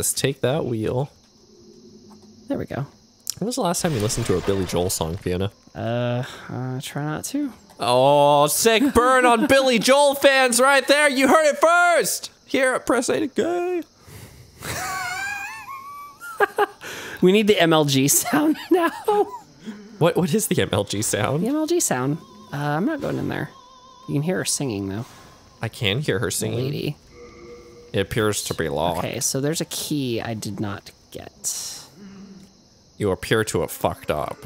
Jesus, take that wheel. There we go. When was the last time you listened to a Billy Joel song, Fiona? Try not to. Oh, sick burn on Billy Joel fans right there. You heard it first. Here at Press A to Go. We need the MLG sound now. What is the MLG sound? The MLG sound. I'm not going in there. You can hear her singing, though. I can hear her singing. Lady. It appears to be locked. Okay, so there's a key I did not get. You appear to have fucked up.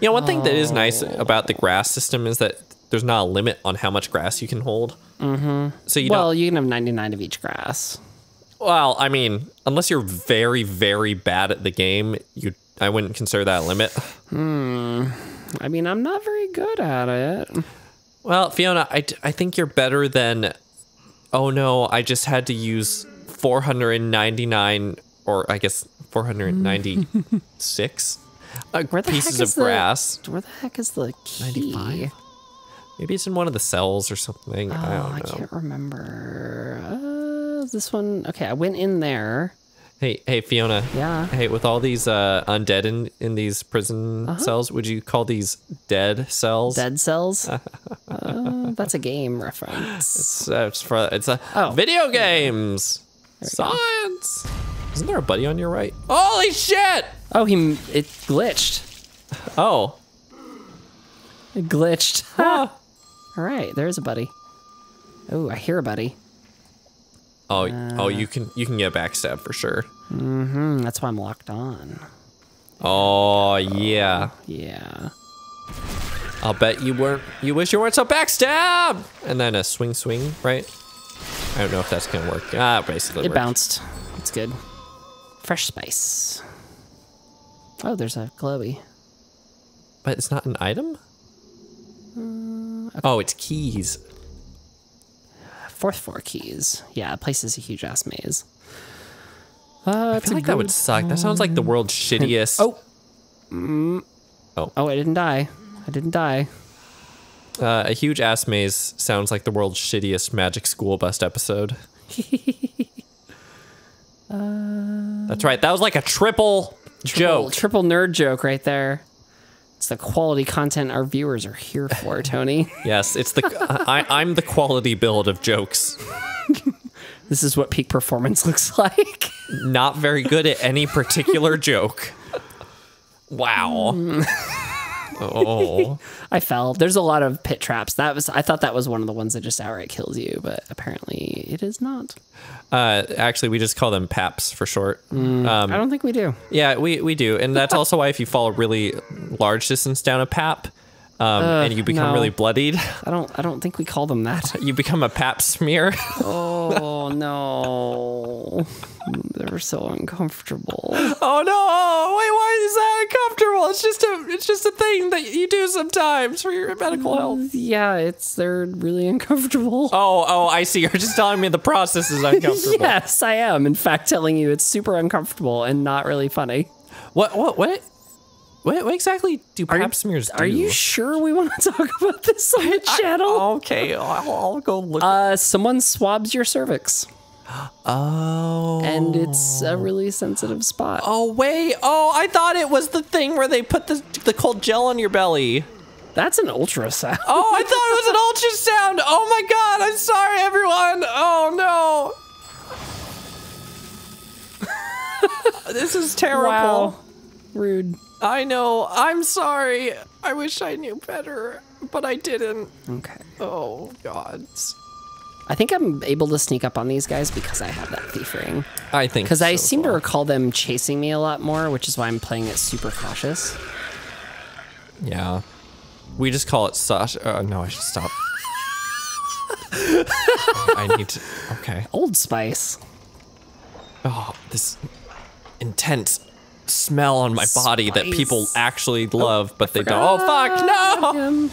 You know, one thing that is nice about the grass system is that there's not a limit on how much grass you can hold. Mm-hmm. So you well, you can have 99 of each grass. Well, I mean, unless you're very, very bad at the game, I wouldn't consider that a limit. Hmm. I mean, I'm not very good at it. Well, Fiona, I think you're better than... Oh no, I just had to use 499, or I guess 496 pieces of grass. Where the heck is the key? 95? Maybe it's in one of the cells or something. Oh, I don't know. I can't remember. This one. Okay, I went in there. Hey, Fiona. Yeah. Hey, with all these undead in these prison cells, would you call these dead cells? Dead cells? That's a game reference. It's video games. Science. Isn't there a buddy on your right? Holy shit! Oh, it glitched. Oh. It glitched. All right, there's a buddy. Oh, I hear a buddy. Oh, you can get backstabbed for sure. Mm-hmm. That's why I'm locked on. Oh yeah. Yeah. I'll bet you weren't. You wish you weren't so backstabbed. And then a swing, right? I don't know if that's gonna work. Basically. It bounced. It's good. Fresh spice. Oh, there's a glowy. But it's not an item. Okay. Oh, it's keys. 4 keys. Yeah, place is a huge ass maze. I feel like that would suck. That sounds like the world's shittiest. Oh. Oh, I didn't die. I didn't die. A huge ass maze sounds like the world's shittiest Magic School Bus episode. That's right. That was like a triple joke. Triple nerd joke right there. It's the quality content our viewers are here for, Tony. Yes, it's the I'm the quality build of jokes. This is what peak performance looks like. Not very good at any particular joke. Wow. Oh. I fell. There's a lot of pit traps. I thought that was one of the ones that just outright kills you, but apparently it is not. Actually, we just call them PAPs for short. I don't think we do. Yeah, we do, and that's also why if you fall a really large distance down a PAP, and you become really bloodied. I don't think we call them that. You become a PAP smear. Oh no. They were so uncomfortable. Oh no! Wait, why is that uncomfortable? It's just a thing that you do sometimes for your medical health. Yeah, they're really uncomfortable. Oh, I see. You're just telling me the process is uncomfortable. Yes, I am. In fact, telling you it's super uncomfortable and not really funny. What exactly do pap smears do? Are you sure we want to talk about this on the channel? Okay, I'll go look. Someone swabs your cervix. Oh. And it's a really sensitive spot. Oh, wait. Oh, I thought it was the thing where they put the cold gel on your belly. That's an ultrasound. Oh, I thought it was an ultrasound. Oh, my God. I'm sorry, everyone. Oh, no. This is terrible. Wow. Rude. I know. I'm sorry. I wish I knew better, but I didn't. Okay. Oh, God. I think I'm able to sneak up on these guys because I have that thief ring. I think so. Because I seem to recall them chasing me a lot more, which is why I'm playing it super cautious. Yeah. We just call it such... no, I should stop. I need to... Okay. Old Spice. Oh, this intense smell on my body that people actually love, but they don't. Oh, fuck, no!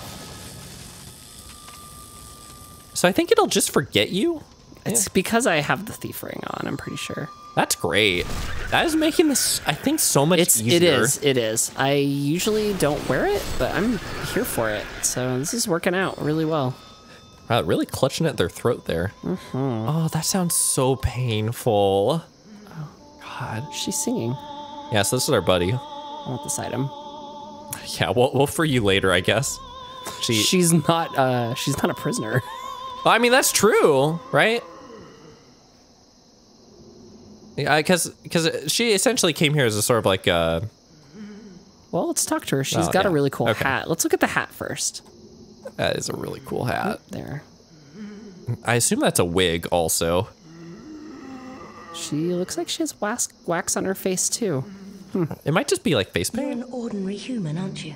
So I think it'll just forget you. It's because I have the thief ring on, I'm pretty sure. That's great. That is making this, I think, so much easier. It is. I usually don't wear it, but I'm here for it. So this is working out really well. Wow, really clutching at their throat there. Mm-hmm. Oh, that sounds so painful. Oh, God. She's singing. Yeah, so this is our buddy. I want this item. Yeah, we'll free you later, I guess. She's not a prisoner. I mean, that's true, right? Yeah, because she essentially came here as a sort of like a... Well, let's talk to her. She's got a really cool hat. Let's look at the hat first. That is a really cool hat. Right there. I assume that's a wig also. She looks like she has wax on her face too. Hmm. It might just be like face paint. You're an ordinary human, aren't you?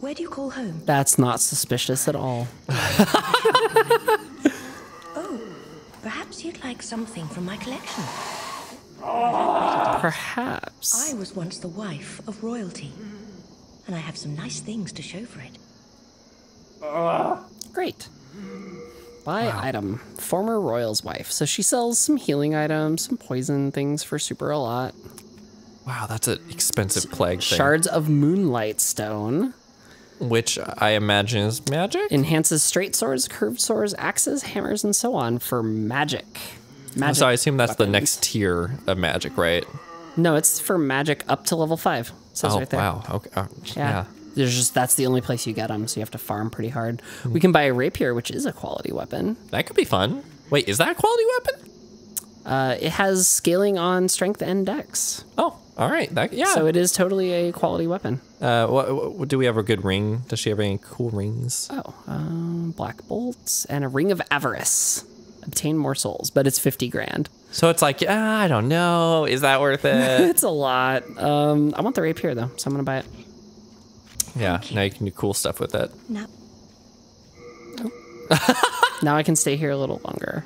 Where do you call home? That's not suspicious at all. Oh, perhaps you'd like something from my collection. Perhaps. I was once the wife of royalty, and I have some nice things to show for it. Great. Buy item. Former royal's wife. So she sells some healing items, some poison things for super a lot. Wow, that's an expensive plague thing. Shards of Moonlight Stone. Which I imagine is magic? Enhances straight swords, curved swords, axes, hammers, and so on for magic. So I assume that's weapons. The next tier of magic, right? No, it's for magic up to level 5. Says right there. Wow. Okay. Yeah. There's just, that's the only place you get them, so you have to farm pretty hard. We can buy a rapier, which is a quality weapon. That could be fun. Wait, is that a quality weapon? It has scaling on strength and dex. Oh, all right. Yeah. So it is totally a quality weapon. Do we have a good ring? Does she have any cool rings? Oh, black bolts and a ring of avarice. Obtain more souls, but it's 50 grand. So it's like, I don't know. Is that worth it? It's a lot. I want the rapier though, so I'm going to buy it. Yeah, now you can do cool stuff with it. No. Oh. Now I can stay here a little longer.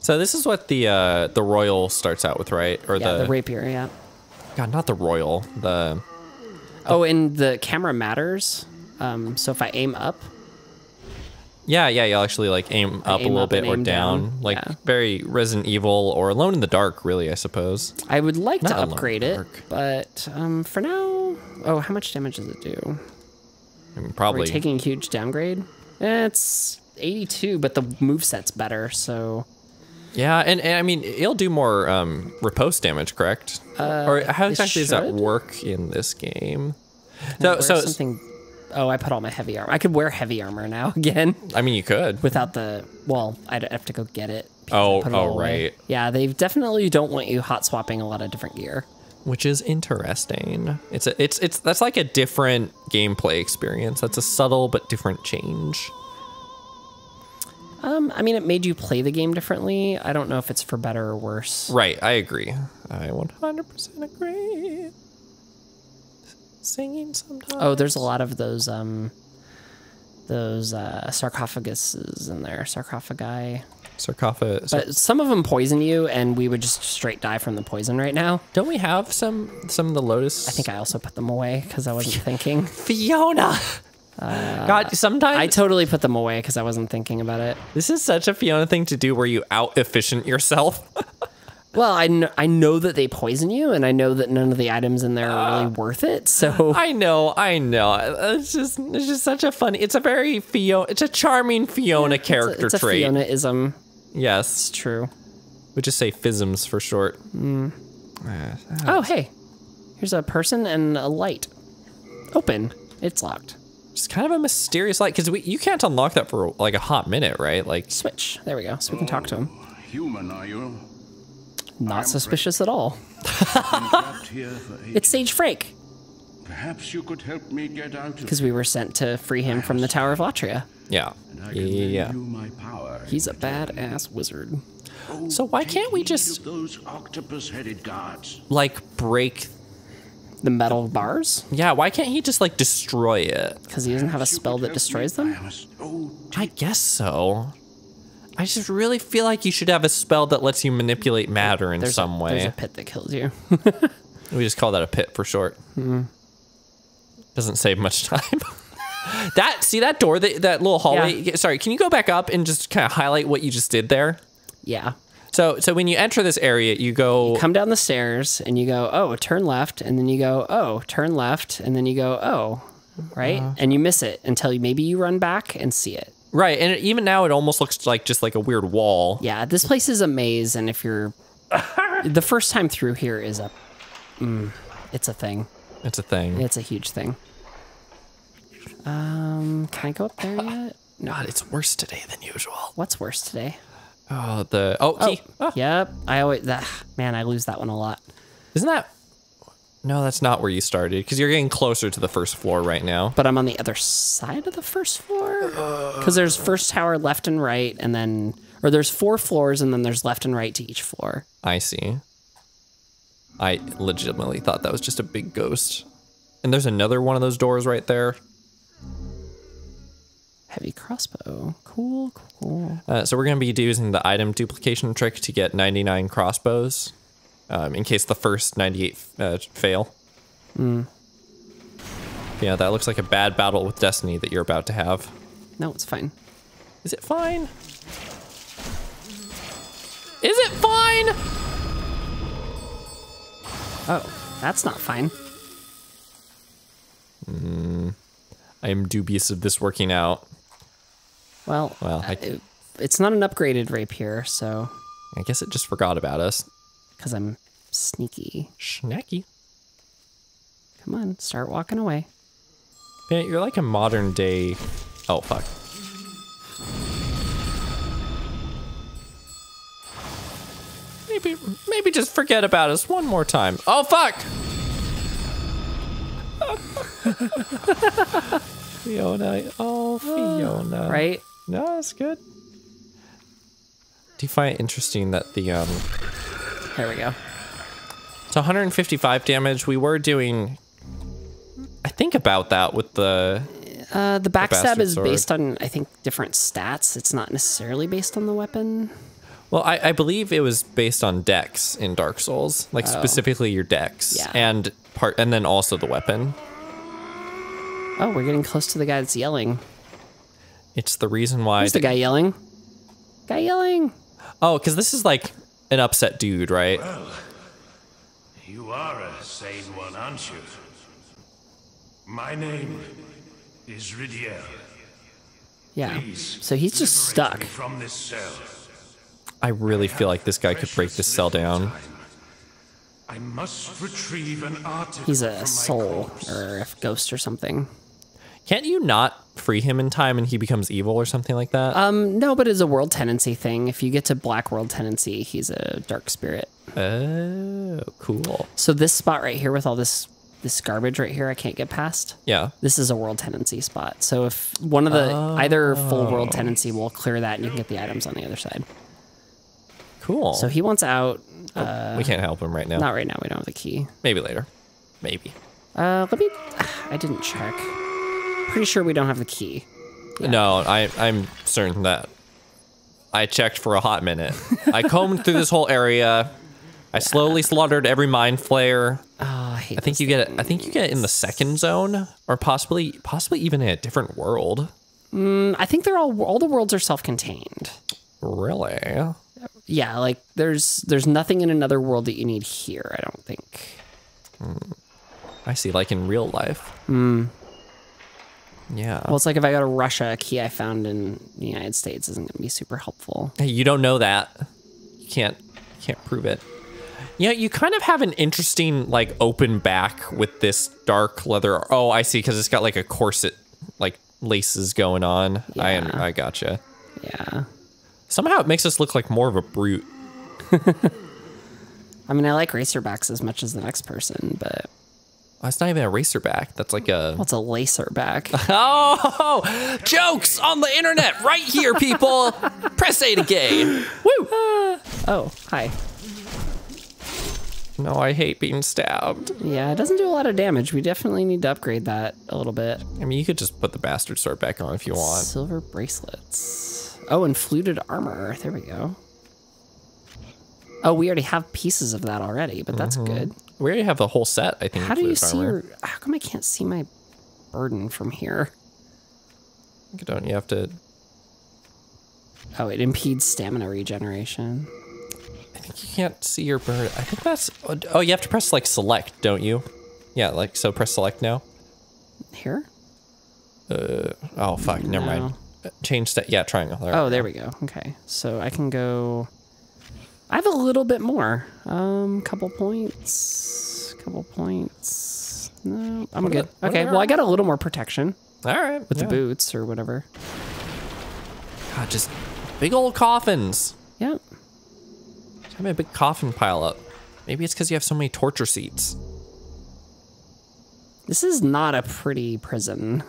So this is what the royal starts out with, right? Or the rapier, yeah. God, not the royal. Oh, and the camera matters. So if I aim up. Yeah, you'll actually like aim up a little bit or down. Like very Resident Evil or Alone in the Dark, really, I suppose. I would like to upgrade it, but for now... Oh, how much damage does it do? I mean, probably... Are we taking a huge downgrade? It's 82, but the moveset's better, so... Yeah, and I mean, it'll do more riposte damage, correct? Or how exactly does that work in this game? So something... Oh, I put all my heavy armor. I could wear heavy armor now again. I mean, you could. Without the... Well, I'd have to go get it. Oh, right. Yeah, they definitely don't want you hot swapping a lot of different gear. Which is interesting. That's like a different gameplay experience. That's a subtle but different change. I mean, it made you play the game differently. I don't know if it's for better or worse. Right, I agree. I 100% agree. Singing sometimes. Oh, there's a lot of those sarcophaguses in there. Sarcophagi. Sarcophagus. But some of them poison you, and we would just straight die from the poison right now. Don't we have some of the lotus? I think I also put them away because I wasn't thinking. Fiona. God, sometimes I totally put them away because I wasn't thinking about it. This is such a Fiona thing to do, where you out-efficient yourself. Well, I know that they poison you, and I know that none of the items in there are really worth it. So I know. It's just such a funny. It's a very Fiona. It's a charming Fiona character trait. It's a Fiona-ism. Yes, it's true. We just say FISMs for short. Mm. Oh, hey, here's a person and a light. Open. It's locked. It's kind of a mysterious light because you can't unlock that for like a hot minute, right? Like switch. There we go. So we can talk to him. Human, are you? Not suspicious at all. It's Sage Frank. Perhaps you could help me get out. Because we were sent to free him from the Tower of Latria. Yeah. Yeah. He's a badass wizard. So why can't we just those octopus-headed guards like break the metal bars? Yeah. Why can't he just like destroy it? Because he doesn't have a spell that destroys them. I guess so. I just really feel like you should have a spell that lets you manipulate matter in some way. There's a pit that kills you. We just call that a pit for short. Mm. Doesn't save much time. See that door, that little hallway? Yeah. Sorry, can you go back up and just kind of highlight what you just did there? Yeah. So when you enter this area, you come down the stairs and you go, oh, turn left. And then you go, oh, turn left. And then you go, oh. right? And you miss it until maybe you run back and see it. Right, and even now it almost looks like just like a weird wall. Yeah, this place is a maze, and if you're... the first time through here is a... it's a thing. It's a thing. It's a huge thing. Can I go up there yet? No, God, it's worse today than usual. What's worse today? Oh, the... Oh, key. Oh. Yep, I always... man, I lose that one a lot. Isn't that... No, that's not where you started, because you're getting closer to the first floor right now. But I'm on the other side of the first floor? Because there's first tower left and right, and then... Or there's four floors, and then there's left and right to each floor. I see. I legitimately thought that was just a big ghost. And there's another one of those doors right there. Heavy crossbow. Cool, cool. So we're going to be using the item duplication trick to get 99 crossbows. In case the first 98 fail. Yeah, that looks like a bad battle with destiny that you're about to have. No, it's fine. Is it fine? Is it fine? Oh, that's not fine. I am dubious of this working out. Well, it's not an upgraded rapier, so... I guess it just forgot about us. Because I'm sneaky. Snacky. Come on, start walking away. Man, you're like a modern day... Oh, fuck. Maybe just forget about us one more time. Oh, fuck! Fiona. Oh, Fiona. Right? No, that's good. Do you find it interesting that the... There we go. It's 155 damage. We were doing, I think, about that with the... the backstab is based on, I think, different stats. It's not necessarily based on the weapon. Well, I believe it was based on dex in Dark Souls, like specifically your dex, and then also the weapon. Oh, we're getting close to the guy that's yelling. It's the reason why. Who's the guy yelling? Guy yelling. Oh, because this is like an upset dude, right? Well, you are a sane one, aren't you? My name is Ridier. Yeah. Please, so he's just stuck. From this cell. I really feel like this guy could break this cell down. I must retrieve an artifact. He's a soul or a ghost or something. Can't you not free him in time and he becomes evil or something like that? No, but it's a world tendency thing. If you get to black world tendency, he's a dark spirit. Oh, cool. So this spot right here with all this garbage right here I can't get past. Yeah. This is a world tendency spot. So if one of the, either full world tendency will clear that and you can get the items on the other side. Cool. So he wants out. We can't help him right now. Not right now. We don't have the key. Maybe later. Maybe. Let me, I didn't check. Pretty sure we don't have the key. Yeah. No, I'm certain that I checked for a hot minute. I combed through this whole area. I slowly slaughtered every mind flayer. Oh, I hate. I think you get it. I think you get in the second zone, or possibly even in a different world. I think they're all the worlds are self-contained. Really? Yeah, like there's nothing in another world that you need here. I don't think. I see. Like in real life. Yeah. Well, it's like if I go to Russia, a key I found in the United States isn't going to be super helpful. Hey, you don't know that. You can't prove it. Yeah, you kind of have an interesting like open back with this dark leather. Oh, I see, because it's got like a corset, like laces going on. Yeah. I gotcha. Yeah. Somehow it makes us look like more of a brute. I mean, I like racerbacks as much as the next person, but. Oh, it's not even a racerback. That's like a... What's a lacerback? Oh! Jokes on the internet right here, people! Press A to gay. Woo! Oh, hi. No, I hate being stabbed. Yeah, it doesn't do a lot of damage. We definitely need to upgrade that a little bit. I mean, you could just put the bastard sword back on if you want. Silver bracelets. Oh, and fluted armor. There we go. Oh, we already have pieces of that already, but that's good. We already have the whole set, I think. How do you see your... How come I can't see my burden from here? Don't you have to... Oh, it impedes stamina regeneration. I think you can't see your burden. I think that's... Oh, you have to press, like, select, don't you? Yeah, like, so press select now. Here? Oh, fuck. Never mind. Change that. Yeah, triangle. There there we go. Okay. So I can go... I have a little bit more. Couple points. No, I'm good. Okay, well, I got a little more protection. All right. With the boots or whatever. God, just big old coffins. Yep. Just having a big coffin pile up. Maybe it's because you have so many torture seats. This is not a pretty prison.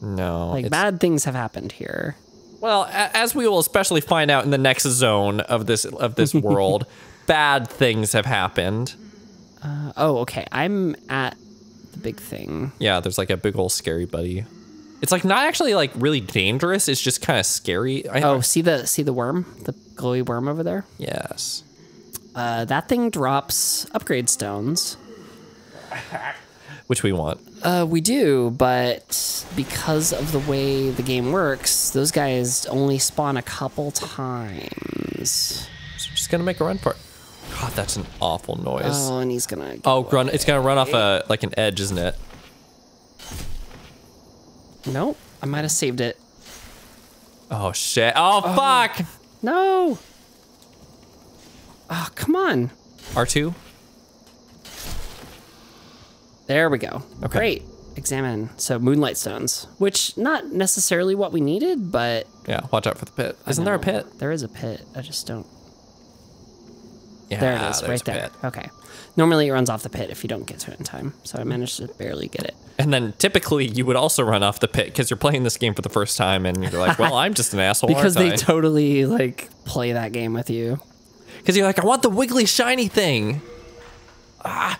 No. Like, bad things have happened here. Well, as we will especially find out in the next zone of this world, bad things have happened. Okay. I'm at the big thing. Yeah, there's like a big old scary buddy. It's like not actually like really dangerous. It's just kind of scary. See the worm, the glowy worm over there. Yes. That thing drops upgrade stones, which we want. We do, but because of the way the game works, those guys only spawn a couple times. So I'm just gonna make a run for it. God, that's an awful noise. Oh, and he's gonna. Run! It's gonna run off an edge, isn't it? Nope, I might have saved it. Oh shit! Oh fuck! No! Oh come on! R2. There we go. Okay. Great. Examine. So moonlight stones, which not necessarily what we needed, but yeah. Watch out for the pit. Isn't there a pit? There is a pit. I just don't. Yeah, there it is, right there. Okay. Normally it runs off the pit if you don't get to it in time, so I managed to barely get it. And then typically you would also run off the pit because you're playing this game for the first time and you're like, well, I'm just an asshole. Because they totally like play that game with you. Because you're like, I want the wiggly shiny thing. Ah.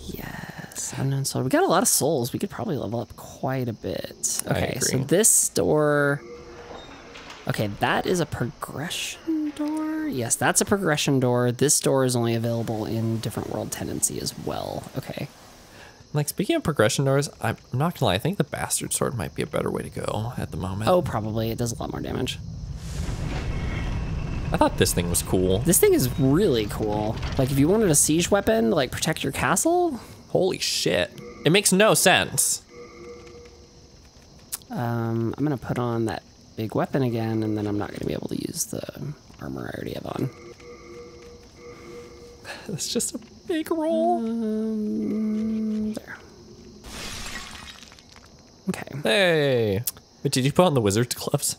Yes, unknown soul. We got a lot of souls. We could probably level up quite a bit. Okay, so this door. Okay, that is a progression door. Yes, that's a progression door. This door is only available in different world tendency as well. Okay. Like, speaking of progression doors, I'm not gonna lie, I think the bastard sword might be a better way to go at the moment. Oh, probably. It does a lot more damage. I thought this thing was cool. This thing is really cool. Like, if you wanted a siege weapon to, like, protect your castle? Holy shit. It makes no sense. I'm gonna put on that big weapon again, and then I'm not gonna be able to use the armor I already have on. That's just a big roll. There. Okay. Hey! But did you put on the wizard's gloves?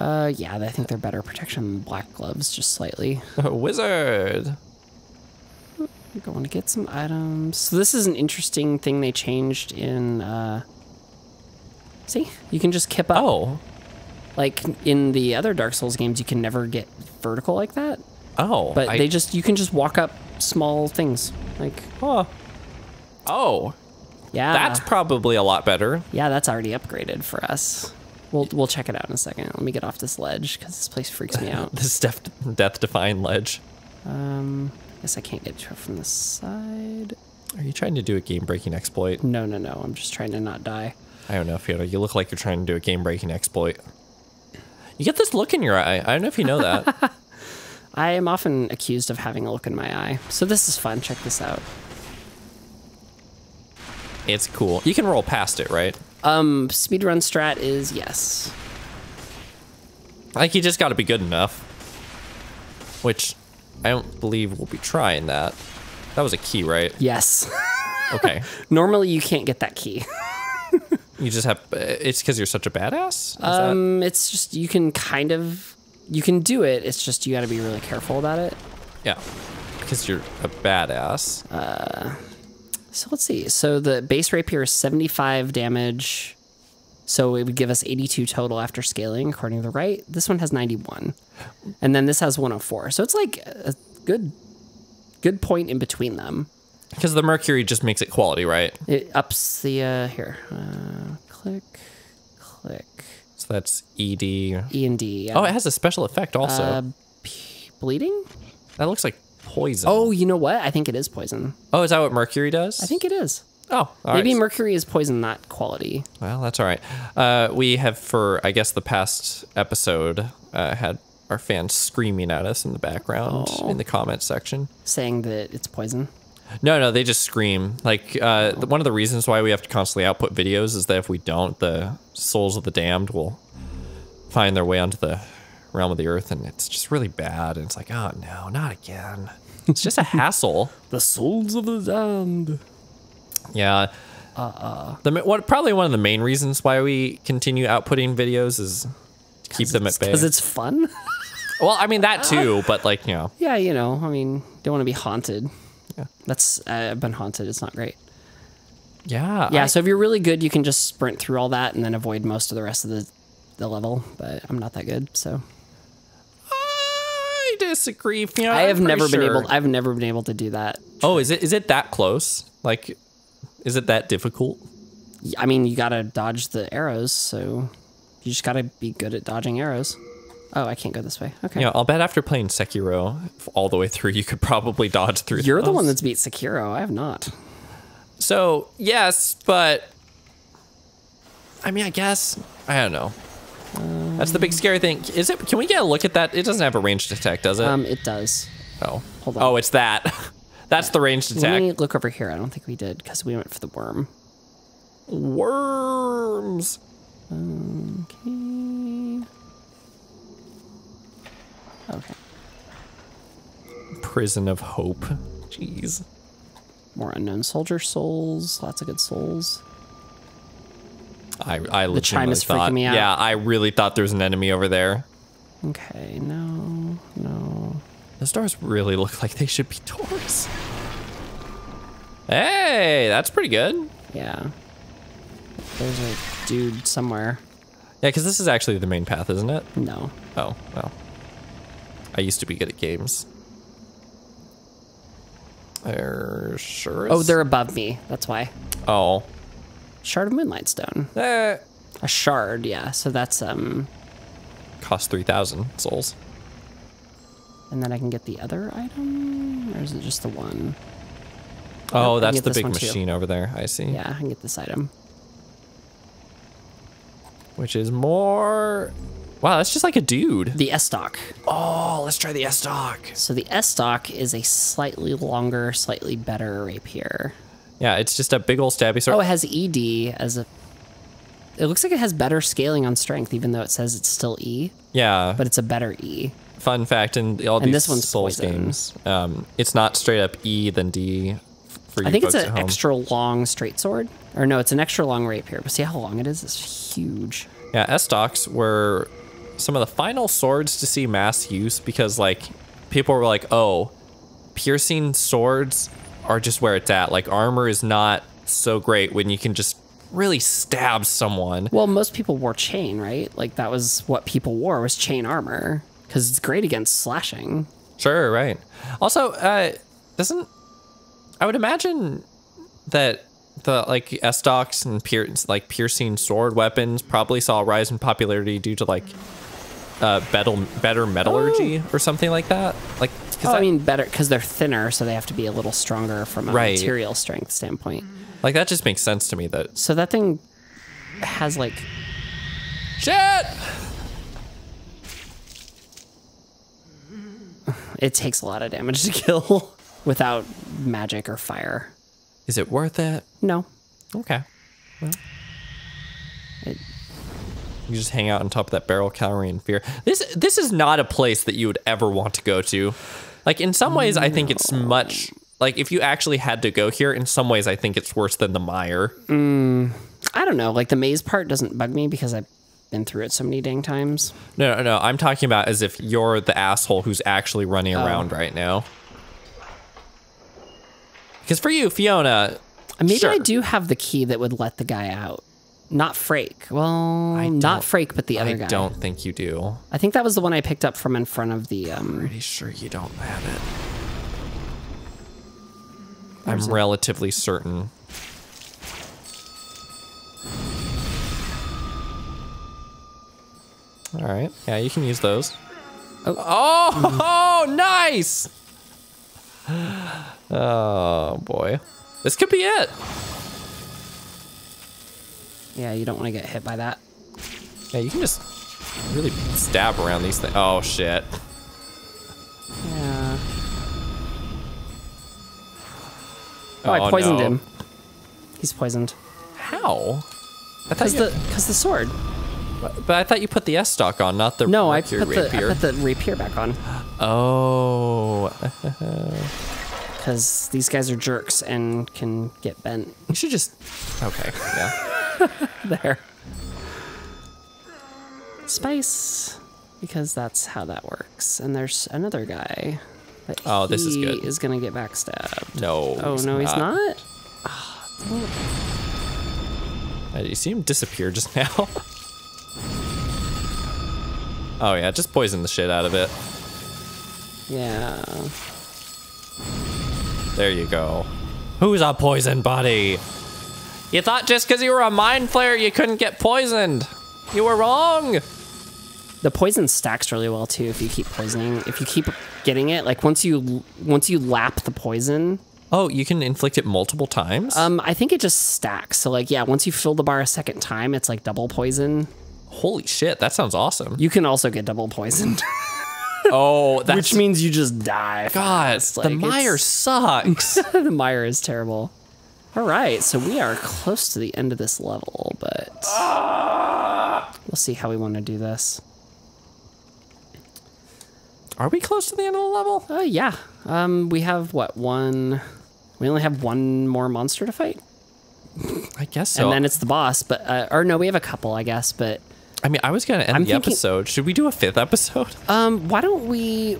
Yeah, I think they're better protection than black gloves, just slightly. Wizard! You're going to get some items. So this is an interesting thing they changed in, see? You can just kip up. Oh. Like, in the other Dark Souls games, you can never get vertical like that. Oh. But you can just walk up small things. Like, oh. Yeah. That's probably a lot better. Yeah, that's already upgraded for us. We'll check it out in a second. Let me get off this ledge, because this place freaks me out. This death-defying ledge. Guess I can't get to it from the side. Are you trying to do a game-breaking exploit? No. I'm just trying to not die. I don't know, Fiona. You look like you're trying to do a game-breaking exploit. You get this look in your eye. I don't know if you know that. I am often accused of having a look in my eye. So this is fun. Check this out. It's cool. You can roll past it, right? Speedrun strat is yes. Like, you just got to be good enough. Which I don't believe we'll be trying that. That was a key, right? Yes. Okay. Normally, you can't get that key. You just have, it's because you're such a badass? It's just, you can you can do it, it's just you gotta be really careful about it. Yeah, because you're a badass. So let's see, so the base rapier is 75 damage, so it would give us 82 total after scaling, according to the right. This one has 91, and then this has 104, so it's like a good point in between them. Because the mercury just makes it quality, right? It ups the, here. Click. So that's ED. E and D, yeah. Oh, it has a special effect also. Bleeding? That looks like poison. Oh, you know what? I think it is poison. Oh, is that what mercury does? I think it is. Oh, all right. Maybe mercury is poison, not quality. Well, that's all right. We have, for, I guess, the past episode, had our fans screaming at us in the background in the comment section. Saying that it's poison. No, they just scream. Like, one of the reasons why we have to constantly output videos is that if we don't, the souls of the damned will find their way onto the realm of the earth, and it's just really bad, and it's like, oh no, not again. It's just a hassle. The souls of the damned. Yeah. Probably one of the main reasons why we continue outputting videos is to keep them at bay. Because it's fun? Well, I mean, that too, but like, you know. Yeah, you know, I mean, don't want to be haunted. Yeah. I've been haunted. It's not great. Yeah. Yeah, so if you're really good, you can just sprint through all that and then avoid most of the rest of the level, but I'm not that good, so. I disagree. You know, I've never been able to do that. Oh, is it that close? Like, is it that difficult? I mean, you gotta dodge the arrows, so you just gotta be good at dodging arrows. Oh, I can't go this way. Okay. Yeah, I'll bet after playing Sekiro all the way through, you could probably dodge through. You're the one that's beat Sekiro. I have not. So, yes, but I mean, I guess, I don't know. That's the big scary thing. Is it? Can we get a look at that? It doesn't have a ranged attack, does it? It does. Oh, hold on. Oh, it's that. That's the ranged attack. We need to look over here. I don't think we did because we went for the worm. Worms. Okay. Okay. Prison of Hope. Jeez. More unknown soldier souls. Lots of good souls. I legitimately the chime is freaking me out. Yeah, I really thought there was an enemy over there. Okay, no. The stars really look like they should be Taurus. Hey, that's pretty good. Yeah. There's a dude somewhere. Yeah, because this is actually the main path, isn't it? No. Oh, well. I used to be good at games. They're sure. Oh, they're above me. That's why. Oh. Shard of Moonlight Stone. A shard, yeah. So that's cost 3,000 souls. And then I can get the other item, or is it just the one? Oh, that's the big machine over there. I see. Yeah, I can get this item. Which is more. Wow, that's just like a dude. The S-Stock. Oh, let's try the S-Stock. So the S-Stock is a slightly longer, slightly better rapier. Yeah, it's just a big old stabby sword. Oh, it has ED as a... It looks like it has better scaling on strength, even though it says it's still E. Yeah. But it's a better E. Fun fact, in all these Souls games, it's not straight up E than D for you folks at home. I think it's an extra long straight sword. Or no, it's an extra long rapier. But see how long it is? It's huge. Yeah, S-Stocks were some of the final swords to see mass use because, like, people were like, oh, piercing swords are just where it's at. Like, armor is not so great when you can just really stab someone. Well, most people wore chain, right? Like, that was what people wore, was chain armor, because it's great against slashing. Sure, right. Also, I would imagine that the, like, S-Stocks and piercing sword weapons probably saw a rise in popularity due to, like, better metallurgy or something like that. Like, I mean, better because they're thinner, so they have to be a little stronger from a material strength standpoint. Like, that just makes sense to me. That so that thing has like shit. It takes a lot of damage to kill without magic or fire. Is it worth it? No. Okay. Well, you just hang out on top of that barrel, cowering in fear. This is not a place that you would ever want to go to. Like, in some ways, I think it's much... Like, if you actually had to go here, in some ways, I think it's worse than the mire. I don't know. Like, the maze part doesn't bug me because I've been through it so many dang times. No. I'm talking about as if you're the asshole who's actually running around right now. Because for you, Fiona... Maybe sure. I do have the key that would let the guy out. Not Frake. Well, not Frake, but the other guy. I don't think you do. I think that was the one I picked up from in front of the... I'm pretty sure you don't have it. I'm relatively certain. All right. Yeah, you can use those. Oh, nice! Oh, boy. This could be it. Yeah, you don't want to get hit by that. Yeah, you can just really stab around these things. Oh, shit. Yeah. Oh, I poisoned him. He's poisoned. How? Because the sword. But I thought you put the S stock on, not the rapier. I put the rapier back on. Oh. Because these guys are jerks and can get bent. You should just... Okay, yeah. There. Spice. Because that's how that works. And there's another guy. Oh, this is good. He is going to get backstabbed. No, oh, no, he's not? Oh. You see him disappear just now. Oh, yeah, just poison the shit out of it. Yeah. There you go. Who's a poison body? You thought just because you were a mind flayer you couldn't get poisoned. You were wrong. The poison stacks really well too if you keep poisoning. If you keep getting it, like once you lap the poison. Oh, you can inflict it multiple times? I think it just stacks. So like, yeah, once you fill the bar a second time, it's like double poison. Holy shit, that sounds awesome. You can also get double poisoned. Oh, that's... Which means you just die. God, like, the mire sucks. The mire is terrible. All right, so we are close to the end of this level, but we'll see how we want to do this. Are we close to the end of the level? Yeah. We have, what, one... We only have one more monster to fight? I guess so. And then it's the boss, but... or no, we have a couple, I guess, but... I mean, I was going to end the episode. Should we do a 5th episode? Why don't we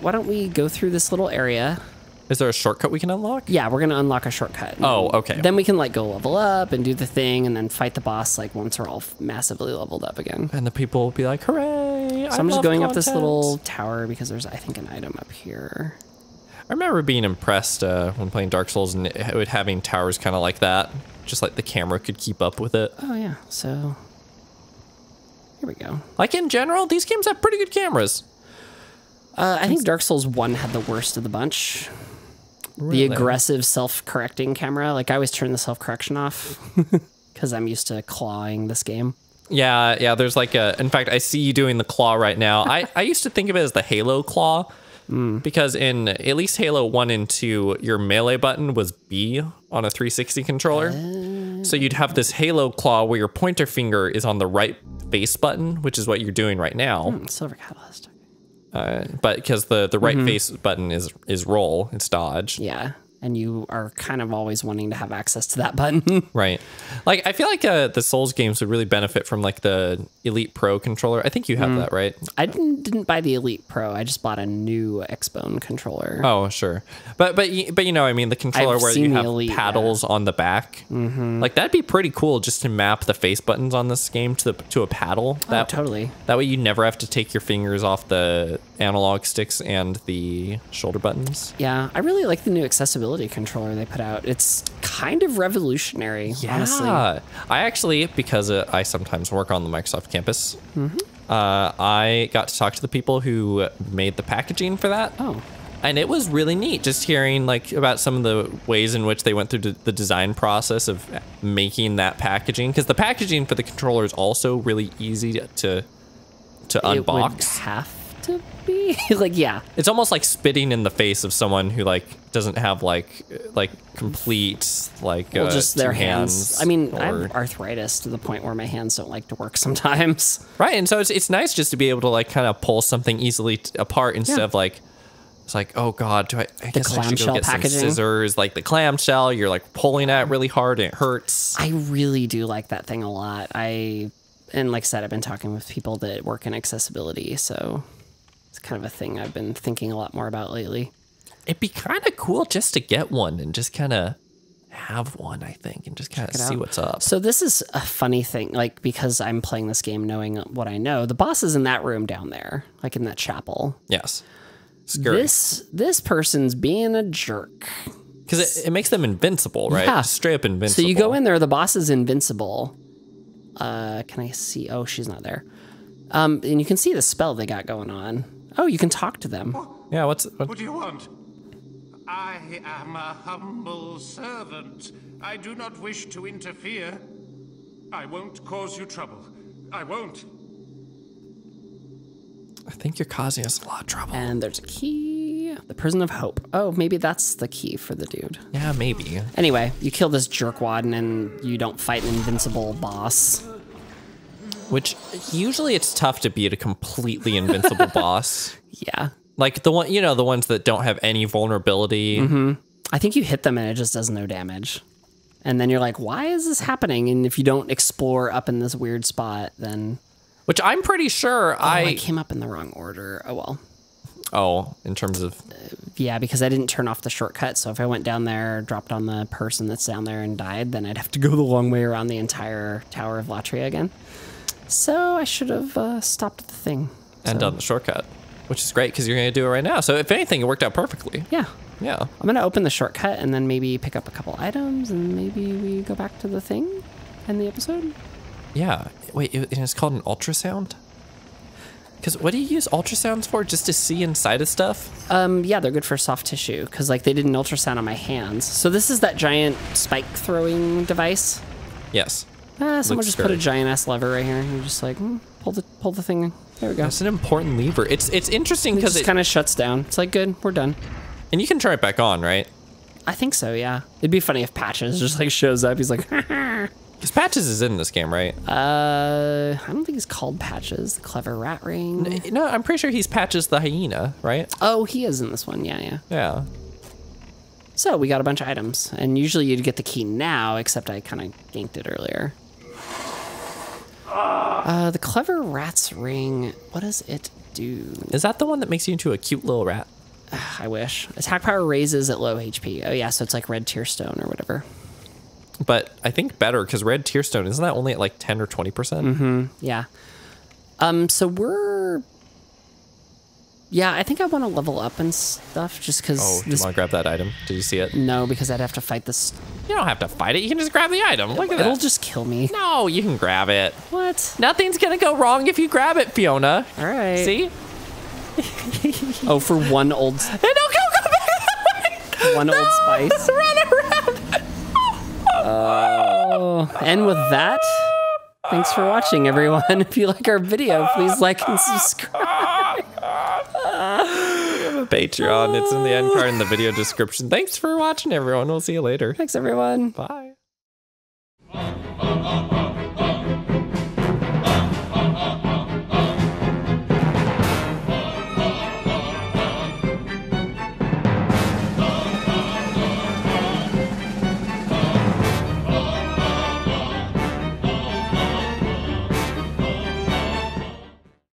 go through this little area? Is there a shortcut we can unlock? Yeah, we're going to unlock a shortcut. Oh, okay. Then we can, like, go level up and do the thing and then fight the boss, like, once we're all massively leveled up again. And the people will be like, hooray! So I'm just going up this little tower because there's, I think, an item up here. I remember being impressed when playing Dark Souls and having towers kind of like that. Just like the camera could keep up with it. Oh, yeah. So... Here we go. Like in general, these games have pretty good cameras. I think Dark Souls 1 had the worst of the bunch. Really? The aggressive self-correcting camera. Like I always turn the self-correction off because I'm used to clawing this game. Yeah, yeah. There's like a. In fact, I see you doing the claw right now. I used to think of it as the Halo claw because in at least Halo 1 and 2, your melee button was B on a 360 controller. So you'd have this Halo claw where your pointer finger is on the right face button, which is what you're doing right now. Silver catalyst. But because the right face button is roll, it's dodge. Yeah, and you are kind of always wanting to have access to that button. Right. Like, I feel like the Souls games would really benefit from, like, the Elite Pro controller. I think you have that, right? I didn't buy the Elite Pro. I just bought a new X-Bone controller. Oh, sure. But you know, I mean, the controller where you have Elite, paddles on the back. Like, that'd be pretty cool just to map the face buttons on this game to a paddle. That, oh, totally. That way you never have to take your fingers off the analog sticks and the shoulder buttons. Yeah, I really like the new accessibility controller they put out. It's kind of revolutionary, honestly. I actually, because I sometimes work on the Microsoft campus, I got to talk to the people who made the packaging for that. Oh. And it was really neat just hearing like about some of the ways in which they went through the design process of making that packaging, because the packaging for the controller is also really easy to unbox. Would have to be like, yeah, it's almost like spitting in the face of someone who like doesn't have like complete like just their hands. I mean, I have arthritis to the point where my hands don't like to work sometimes, right? And so it's nice just to be able to like kind of pull something easily apart instead of like it's like, oh god, do I guess I should go get some scissors, like the clamshell. You're like pulling at really hard and it hurts. I really do like that thing a lot. And like I said, I've been talking with people that work in accessibility, so it's kind of a thing I've been thinking a lot more about lately. It'd be kind of cool just to get one and just kind of have one, I think, and just kind of see what's up. So this is a funny thing, like, because I'm playing this game knowing what I know. The boss is in that room down there, like in that chapel. Yes. Scary. This person's being a jerk. Because it makes them invincible, right? Yeah. Straight up invincible. So you go in there, the boss is invincible. Can I see? Oh, she's not there. And you can see the spell they got going on. Oh, you can talk to them. Yeah, what do you want? I am a humble servant. I do not wish to interfere. I won't cause you trouble. I won't. I think you're causing us a lot of trouble. And there's a key. The Prison of Hope. Oh, maybe that's the key for the dude. Yeah, maybe. Anyway, you kill this jerkwad and then you don't fight an invincible boss. Which, usually it's tough to beat a completely invincible boss. Yeah. Like, the one, you know, the ones that don't have any vulnerability. Mm-hmm. I think you hit them and it just does no damage. And then you're like, why is this happening? And if you don't explore up in this weird spot, then... Which I'm pretty sure I came up in the wrong order. Oh, well. Oh, in terms of... yeah, because I didn't turn off the shortcut. So if I went down there, dropped on the person that's down there and died, then I'd have to go the long way around the entire Tower of Latria again. So I should have stopped the thing. And done the shortcut, which is great because you're going to do it right now. So if anything, it worked out perfectly. Yeah. Yeah. I'm going to open the shortcut and then maybe pick up a couple items and maybe we go back to the thing in the episode. Yeah. Wait, it's called an ultrasound? Because what do you use ultrasounds for? Just to see inside of stuff? Yeah, they're good for soft tissue because, like, they did an ultrasound on my hands. So this is that giant spike-throwing device. Yes. Someone just put a giant-ass lever right here. And you're just like, pull the thing. There we go. That's an important lever. It's interesting because it kind of shuts down. It's like, good, we're done. And you can turn it back on, right? I think so, yeah. It'd be funny if Patches just, like, shows up. He's like, ha-ha. Because Patches is in this game, right? I don't think he's called Patches, the clever rat ring. No, I'm pretty sure he's Patches the Hyena, right? Oh, he is in this one, yeah. Yeah. So we got a bunch of items, and usually you'd get the key now, except I kind of ganked it earlier. The clever rat's ring, what does it do? Is that the one that makes you into a cute little rat? I wish. Attack power raises at low HP. Oh yeah, so it's like Red Tear Stone or whatever. But I think better, because Red Tear Stone, isn't that only at like 10 or 20%? Mm-hmm, yeah. So we're... Yeah, I think I want to level up and stuff, just because... Oh, you want to grab that item? Did you see it? No, because I'd have to fight this... You don't have to fight it. You can just grab the item. Look at that. It'll just kill me. No, you can grab it. What? Nothing's going to go wrong if you grab it, Fiona. All right. See? Oh, for one old... No, go back that way! One old spice. Run around! And with that, thanks for watching, everyone. If you like our video, please like and subscribe. We have a Patreon. It's in the end card in the video description. Thanks for watching, everyone. We'll see you later. Thanks, everyone. Bye.